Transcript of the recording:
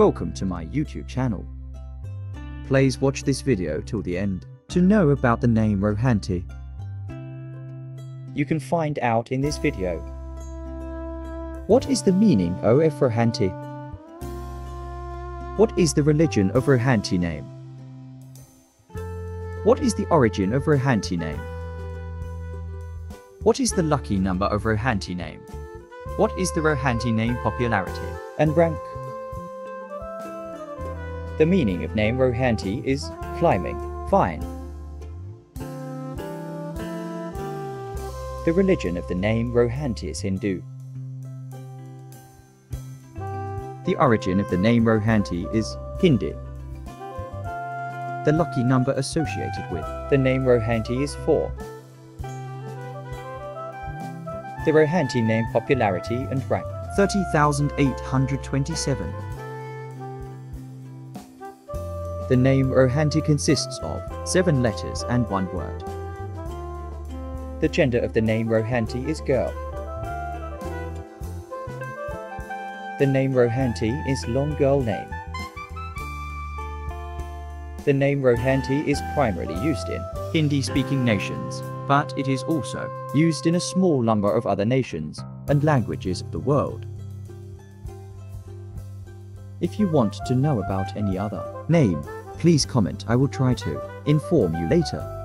Welcome to my YouTube channel. Please watch this video till the end to know about the name Rohanti. You can find out in this video. What is the meaning of Rohanti? What is the religion of Rohanti name? What is the origin of Rohanti name? What is the lucky number of Rohanti name? What is the Rohanti name popularity and rank? The meaning of name Rohanti is climbing, vine. The religion of the name Rohanti is Hindu. The origin of the name Rohanti is Hindi. The lucky number associated with the name Rohanti is 4. The Rohanti name popularity and rank 30,827. The name Rohanti consists of 7 letters and 1 word. The gender of the name Rohanti is girl. The name Rohanti is long girl name. The name Rohanti is primarily used in Hindi-speaking nations, but it is also used in a small number of other nations and languages of the world. If you want to know about any other name, please comment. I will try to inform you later.